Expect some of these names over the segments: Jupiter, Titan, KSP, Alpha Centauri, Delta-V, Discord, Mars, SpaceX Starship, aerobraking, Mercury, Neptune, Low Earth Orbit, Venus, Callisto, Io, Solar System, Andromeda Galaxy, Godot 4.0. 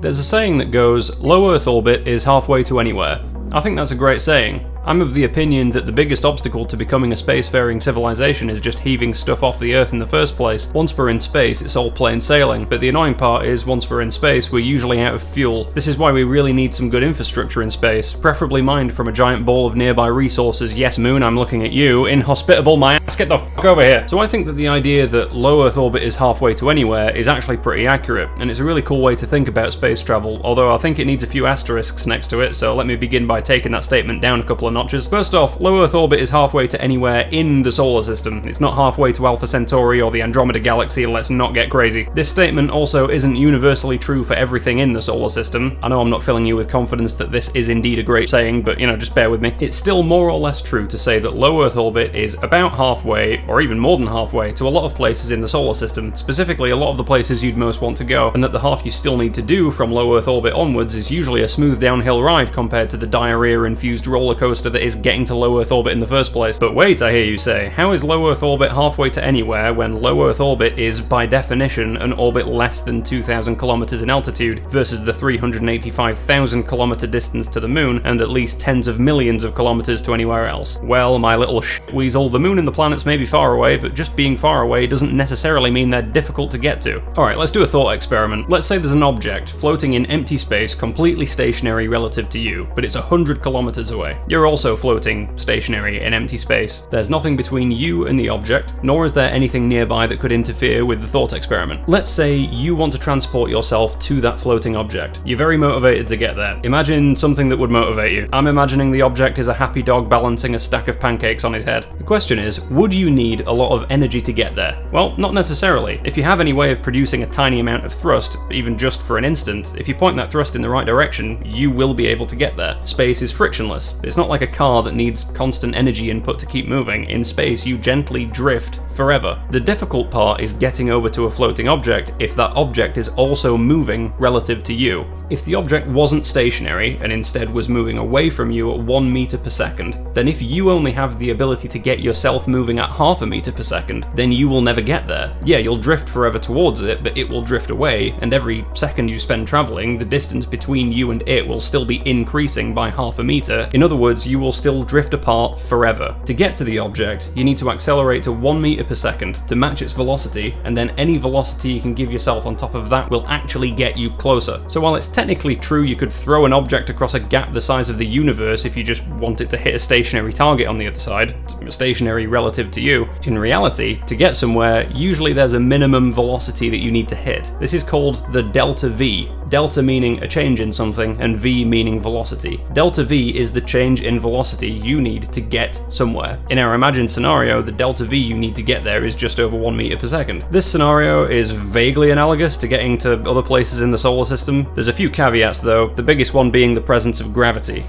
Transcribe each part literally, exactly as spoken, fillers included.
There's a saying that goes, low Earth orbit is halfway to anywhere. I think that's a great saying. I'm of the opinion that the biggest obstacle to becoming a spacefaring civilization is just heaving stuff off the Earth in the first place. Once we're in space, it's all plain sailing, but the annoying part is once we're in space, we're usually out of fuel. This is why we really need some good infrastructure in space, preferably mined from a giant ball of nearby resources. Yes, Moon, I'm looking at you. Inhospitable, my ass, get the fuck over here. So I think that the idea that low Earth orbit is halfway to anywhere is actually pretty accurate, and it's a really cool way to think about space travel, although I think it needs a few asterisks next to it, so let me begin by taking that statement down a couple of notches. First off, low Earth orbit is halfway to anywhere in the solar system. It's not halfway to Alpha Centauri or the Andromeda Galaxy, let's not get crazy. This statement also isn't universally true for everything in the solar system. I know I'm not filling you with confidence that this is indeed a great saying, but you know, just bear with me. It's still more or less true to say that low Earth orbit is about halfway, or even more than halfway, to a lot of places in the solar system, specifically a lot of the places you'd most want to go, and that the half you still need to do from low Earth orbit onwards is usually a smooth downhill ride compared to the diarrhea-infused roller coaster that is getting to low Earth orbit in the first place. But wait, I hear you say, how is low Earth orbit halfway to anywhere when low Earth orbit is, by definition, an orbit less than two thousand kilometers in altitude versus the three hundred eighty-five thousand kilometer distance to the Moon and at least tens of millions of kilometers to anywhere else? Well, my little shit weasel, the Moon and the planets may be far away, but just being far away doesn't necessarily mean they're difficult to get to. Alright, let's do a thought experiment. Let's say there's an object floating in empty space, completely stationary relative to you, but it's one hundred kilometers away. You're also floating, stationary, in empty space. There's nothing between you and the object, nor is there anything nearby that could interfere with the thought experiment. Let's say you want to transport yourself to that floating object. You're very motivated to get there. Imagine something that would motivate you. I'm imagining the object is a happy dog balancing a stack of pancakes on his head. The question is, would you need a lot of energy to get there? Well, not necessarily. If you have any way of producing a tiny amount of thrust, even just for an instant, if you point that thrust in the right direction, you will be able to get there. Space is frictionless. It's not like a car that needs constant energy input to keep moving. In space, you gently drift forever. The difficult part is getting over to a floating object if that object is also moving relative to you. If the object wasn't stationary, and instead was moving away from you at one meter per second, then if you only have the ability to get yourself moving at half a meter per second, then you will never get there. Yeah, you'll drift forever towards it, but it will drift away, and every second you spend traveling, the distance between you and it will still be increasing by half a meter. In other words, you will still drift apart forever. To get to the object, you need to accelerate to one meter per second to match its velocity, and then any velocity you can give yourself on top of that will actually get you closer. So while it's technically true you could throw an object across a gap the size of the universe if you just want it to hit a stationary target on the other side, stationary relative to you, in reality, to get somewhere, usually there's a minimum velocity that you need to hit. This is called the delta-V. Delta meaning a change in something, and V meaning velocity. Delta-V is the change in velocity you need to get somewhere. In our imagined scenario, the delta-V you need to get there is just over one meter per second. This scenario is vaguely analogous to getting to other places in the solar system. There's a few caveats though, the biggest one being the presence of gravity.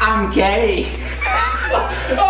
I'm gay.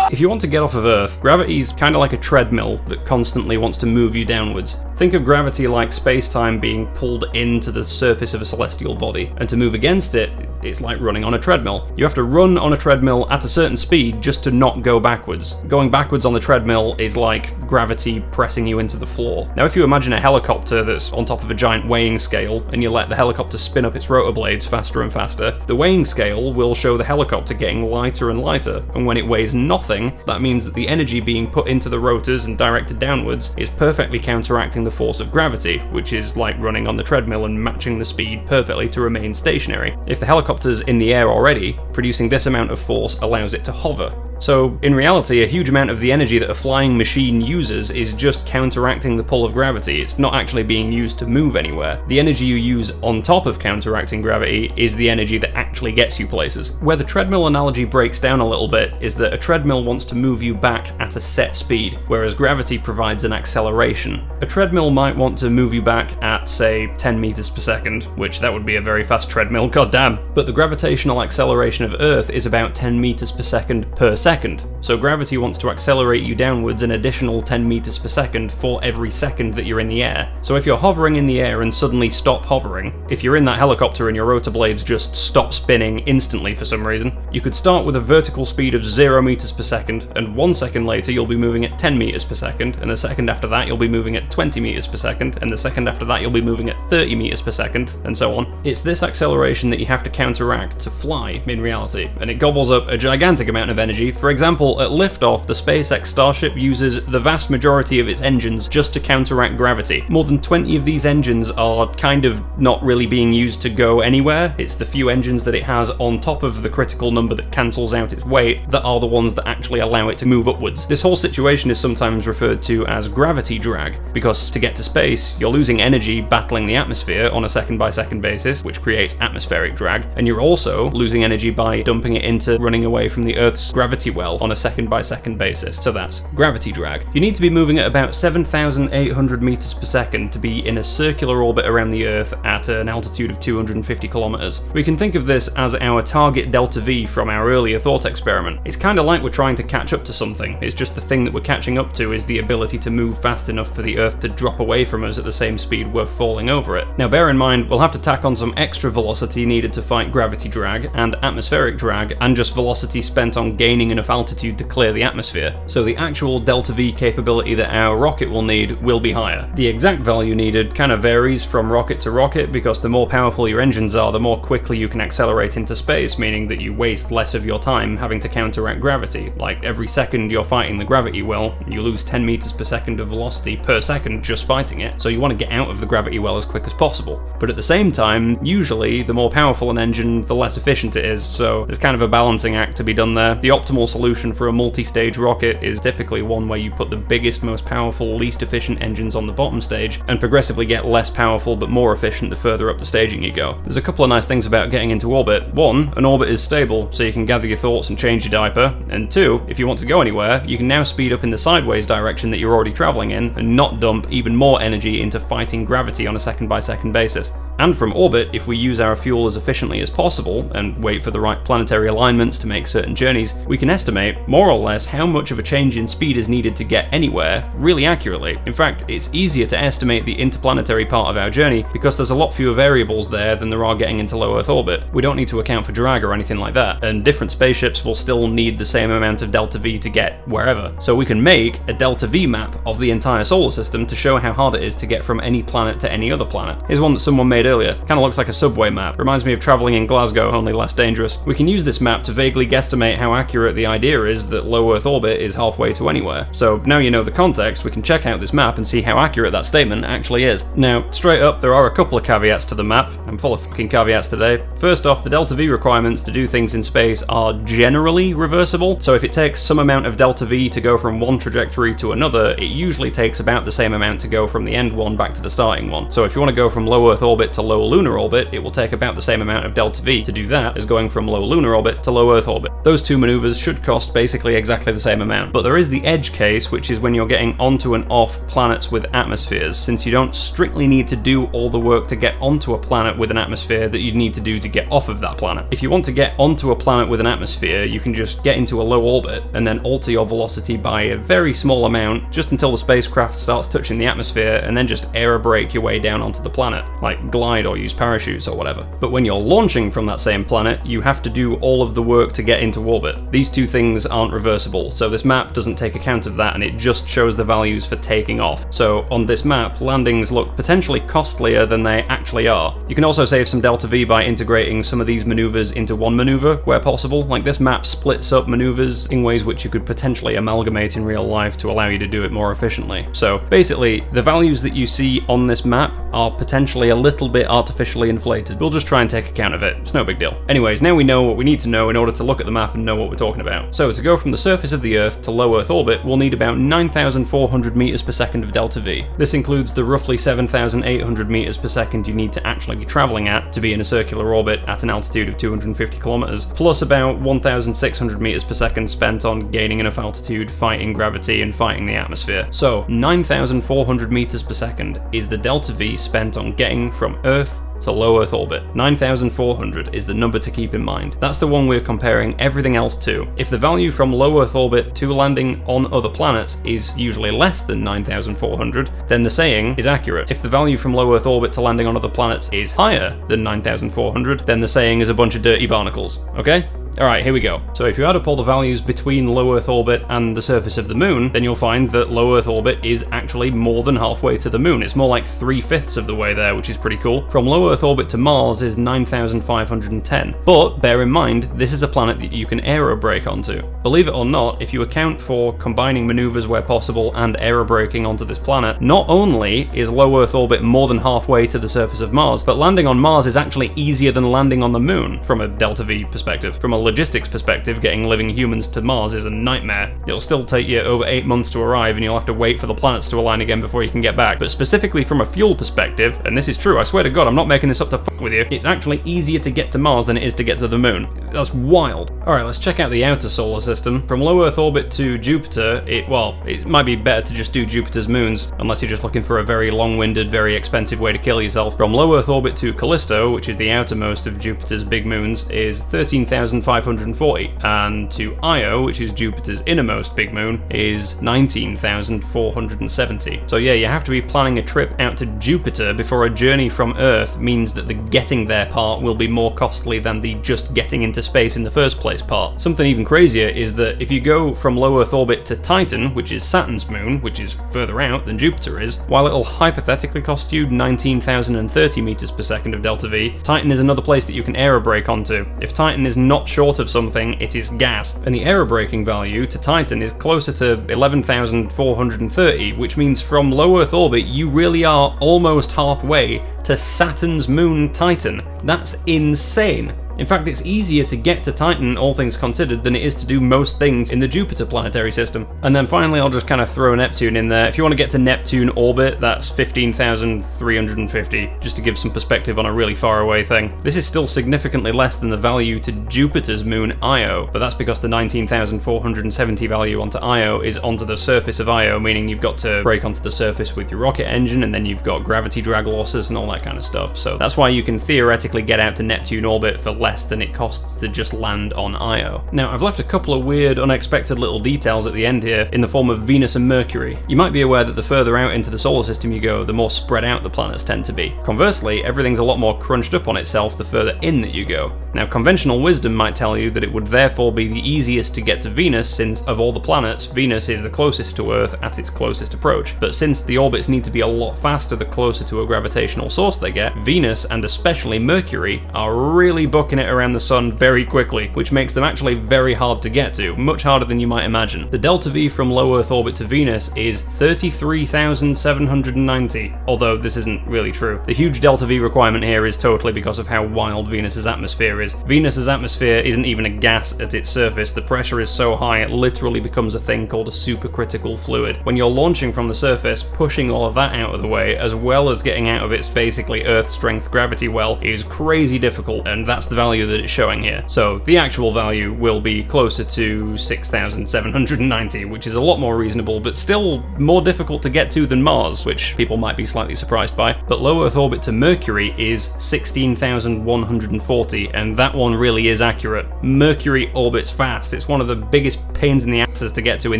If you want to get off of Earth, gravity's kind of like a treadmill that constantly wants to move you downwards. Think of gravity like space-time being pulled into the surface of a celestial body, and to move against it, it's like running on a treadmill. You have to run on a treadmill at a certain speed just to not go backwards. Going backwards on the treadmill is like gravity pressing you into the floor. Now if you imagine a helicopter that's on top of a giant weighing scale, and you let the helicopter spin up its rotor blades faster and faster, the weighing scale will show the helicopter getting lighter and lighter, and when it weighs nothing, that means that the energy being put into the rotors and directed downwards is perfectly counteracting the force of gravity, which is like running on the treadmill and matching the speed perfectly to remain stationary. If the helicopter's in the air already, producing this amount of force allows it to hover. So, in reality, a huge amount of the energy that a flying machine uses is just counteracting the pull of gravity. It's not actually being used to move anywhere. The energy you use on top of counteracting gravity is the energy that actually gets you places. Where the treadmill analogy breaks down a little bit is that a treadmill wants to move you back at a set speed, whereas gravity provides an acceleration. A treadmill might want to move you back at, say, ten meters per second, which that would be a very fast treadmill, goddamn. But the gravitational acceleration of Earth is about ten meters per second per second. second, so gravity wants to accelerate you downwards an additional ten meters per second for every second that you're in the air. So if you're hovering in the air and suddenly stop hovering, if you're in that helicopter and your rotor blades just stop spinning instantly for some reason, you could start with a vertical speed of zero meters per second, and one second later you'll be moving at ten meters per second, and the second after that you'll be moving at twenty meters per second, and the second after that you'll be moving at thirty meters per second, and so on. It's this acceleration that you have to counteract to fly in reality, and it gobbles up a gigantic amount of energy. For example, at liftoff, the SpaceX Starship uses the vast majority of its engines just to counteract gravity. More than twenty of these engines are kind of not really being used to go anywhere. It's the few engines that it has on top of the critical number that cancels out its weight that are the ones that actually allow it to move upwards. This whole situation is sometimes referred to as gravity drag, because to get to space, you're losing energy battling the atmosphere on a second-by-second basis, which creates atmospheric drag, and you're also losing energy by dumping it into running away from the Earth's gravity well on a second-by-second basis, so that's gravity drag. You need to be moving at about seven thousand eight hundred meters per second to be in a circular orbit around the Earth at an altitude of two hundred fifty kilometers. We can think of this as our target Delta-V from our earlier thought experiment. It's kind of like we're trying to catch up to something, it's just the thing that we're catching up to is the ability to move fast enough for the Earth to drop away from us at the same speed we're falling over it. Now bear in mind, we'll have to tack on some extra velocity needed to fight gravity drag and atmospheric drag, and just velocity spent on gaining enough altitude to clear the atmosphere, so the actual Delta-V capability that our rocket will need will be higher. The exact value needed kind of varies from rocket to rocket, because the more powerful your engines are, the more quickly you can accelerate into space, meaning that you waste less of your time having to counteract gravity. Like every second you're fighting the gravity well, you lose ten meters per second of velocity per second just fighting it, so you want to get out of the gravity well as quick as possible. But at the same time, usually the more powerful an engine, the less efficient it is, so there's kind of a balancing act to be done there. The optimal solution for a multi-stage rocket is typically one where you put the biggest, most powerful, least efficient engines on the bottom stage, and progressively get less powerful but more efficient the further up the staging you go. There's a couple of nice things about getting into orbit. One, an orbit is stable, so you can gather your thoughts and change your diaper, and two, if you want to go anywhere, you can now speed up in the sideways direction that you're already traveling in, and not dump even more energy into fighting gravity on a second-by-second basis. And from orbit, if we use our fuel as efficiently as possible, and wait for the right planetary alignments to make certain journeys, we can estimate, more or less, how much of a change in speed is needed to get anywhere, really accurately. In fact, it's easier to estimate the interplanetary part of our journey, because there's a lot fewer variables there than there are getting into low Earth orbit. We don't need to account for drag or anything like that, and different spaceships will still need the same amount of Delta-V to get wherever. So we can make a Delta-V map of the entire solar system to show how hard it is to get from any planet to any other planet. Here's one that someone made earlier. Kind of looks like a subway map. Reminds me of traveling in Glasgow, only less dangerous. We can use this map to vaguely guesstimate how accurate the idea is that low Earth orbit is halfway to anywhere. So now you know the context, we can check out this map and see how accurate that statement actually is. Now, straight up, there are a couple of caveats to the map. I'm full of fucking caveats today. First off, the Delta-V requirements to do things in space are generally reversible, so if it takes some amount of Delta-V to go from one trajectory to another, it usually takes about the same amount to go from the end one back to the starting one. So if you want to go from low Earth orbit to to low lunar orbit, it will take about the same amount of Delta-V to do that as going from low lunar orbit to low Earth orbit. Those two maneuvers should cost basically exactly the same amount, but there is the edge case, which is when you're getting onto and off planets with atmospheres, since you don't strictly need to do all the work to get onto a planet with an atmosphere that you'd need to do to get off of that planet. If you want to get onto a planet with an atmosphere, you can just get into a low orbit and then alter your velocity by a very small amount just until the spacecraft starts touching the atmosphere, and then just air brake your way down onto the planet, like glide or use parachutes or whatever. But when you're launching from that same planet, you have to do all of the work to get into orbit. These two things aren't reversible, so this map doesn't take account of that, and it just shows the values for taking off. So on this map, landings look potentially costlier than they actually are. You can also save some Delta-V by integrating some of these maneuvers into one maneuver where possible. Like this map splits up maneuvers in ways which you could potentially amalgamate in real life to allow you to do it more efficiently. So basically, the values that you see on this map are potentially a little bit bit artificially inflated. We'll just try and take account of it. It's no big deal. Anyways, now we know what we need to know in order to look at the map and know what we're talking about. So to go from the surface of the Earth to low Earth orbit, we'll need about nine thousand four hundred meters per second of Delta-V. This includes the roughly seven thousand eight hundred meters per second you need to actually be traveling at to be in a circular orbit at an altitude of two hundred fifty kilometers, plus about one thousand six hundred meters per second spent on gaining enough altitude, fighting gravity, and fighting the atmosphere. So nine thousand four hundred meters per second is the Delta-V spent on getting from Earth to low Earth orbit. nine thousand four hundred is the number to keep in mind. That's the one we're comparing everything else to. If the value from low Earth orbit to landing on other planets is usually less than nine thousand four hundred, then the saying is accurate. If the value from low Earth orbit to landing on other planets is higher than nine thousand four hundred, then the saying is a bunch of dirty barnacles, okay? Alright, here we go. So if you add up all the values between low Earth orbit and the surface of the moon, then you'll find that low Earth orbit is actually more than halfway to the moon. It's more like three-fifths of the way there, which is pretty cool. From low Earth orbit to Mars is nine thousand five hundred ten. But bear in mind, this is a planet that you can aerobrake onto. Believe it or not, if you account for combining maneuvers where possible and aerobraking onto this planet, not only is low Earth orbit more than halfway to the surface of Mars, but landing on Mars is actually easier than landing on the moon from a Delta-V perspective. From a logistics perspective, getting living humans to Mars is a nightmare. It'll still take you over eight months to arrive, and you'll have to wait for the planets to align again before you can get back. But specifically from a fuel perspective, and this is true, I swear to God, I'm not making this up to f with you, it's actually easier to get to Mars than it is to get to the moon. That's wild. Alright, let's check out the outer solar system. From low Earth orbit to Jupiter, it, well, it might be better to just do Jupiter's moons, unless you're just looking for a very long-winded, very expensive way to kill yourself. From low Earth orbit to Callisto, which is the outermost of Jupiter's big moons, is thirteen thousand five hundred forty, and to Io, which is Jupiter's innermost big moon, is nineteen thousand four hundred seventy. So yeah, you have to be planning a trip out to Jupiter before a journey from Earth means that the getting there part will be more costly than the just getting into space in the first place part. Something even crazier is that if you go from low Earth orbit to Titan, which is Saturn's moon, which is further out than Jupiter is, while it'll hypothetically cost you nineteen thousand thirty meters per second of Delta-V, Titan is another place that you can aerobrake onto. If Titan is not short of something, it is gas, and the aerobraking value to Titan is closer to eleven thousand four hundred thirty, which means from low Earth orbit you really are almost halfway to Saturn's moon Titan. That's insane. In fact, it's easier to get to Titan, all things considered, than it is to do most things in the Jupiter planetary system. And then finally, I'll just kind of throw Neptune in there. If you want to get to Neptune orbit, that's fifteen thousand three hundred fifty, just to give some perspective on a really far away thing. This is still significantly less than the value to Jupiter's moon Io, but that's because the nineteen thousand four hundred seventy value onto Io is onto the surface of Io, meaning you've got to brake onto the surface with your rocket engine, and then you've got gravity drag losses and all that kind of stuff. So that's why you can theoretically get out to Neptune orbit for less less than it costs to just land on Io. Now, I've left a couple of weird, unexpected little details at the end here in the form of Venus and Mercury. You might be aware that the further out into the solar system you go, the more spread out the planets tend to be. Conversely, everything's a lot more crunched up on itself the further in that you go. Now, conventional wisdom might tell you that it would therefore be the easiest to get to Venus since, of all the planets, Venus is the closest to Earth at its closest approach. But since the orbits need to be a lot faster the closer to a gravitational source they get, Venus, and especially Mercury, are really bucking it around the sun very quickly, which makes them actually very hard to get to, much harder than you might imagine. The Delta-V from low Earth orbit to Venus is thirty-three thousand seven hundred ninety, although this isn't really true. The huge Delta-V requirement here is totally because of how wild Venus's atmosphere is. Venus's atmosphere isn't even a gas at its surface. The pressure is so high it literally becomes a thing called a supercritical fluid. When you're launching from the surface, pushing all of that out of the way, as well as getting out of its basically Earth-strength gravity well, is crazy difficult, and that's the value that it's showing here. So the actual value will be closer to six thousand seven hundred ninety, which is a lot more reasonable, but still more difficult to get to than Mars, which people might be slightly surprised by. But low Earth orbit to Mercury is sixteen thousand one hundred forty, and that one really is accurate. Mercury orbits fast. It's one of the biggest pains in the asses to get to in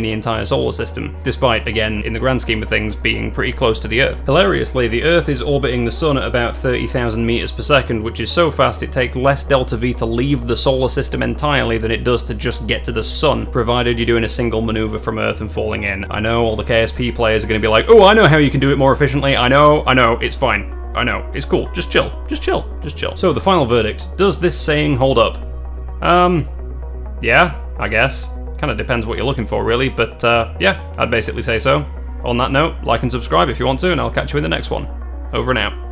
the entire solar system, despite, again, in the grand scheme of things, being pretty close to the Earth. Hilariously, the Earth is orbiting the Sun at about thirty thousand meters per second, which is so fast it takes less Delta-V to leave the solar system entirely than it does to just get to the sun, provided you're doing a single maneuver from Earth and falling in. I know all the K S P players are going to be like, oh, I know how you can do it more efficiently. I know, I know, it's fine. I know, it's cool. Just chill, just chill, just chill. So the final verdict, does this saying hold up? Um, yeah, I guess. Kind of depends what you're looking for, really, but uh, yeah, I'd basically say so. On that note, like and subscribe if you want to, and I'll catch you in the next one. Over and out.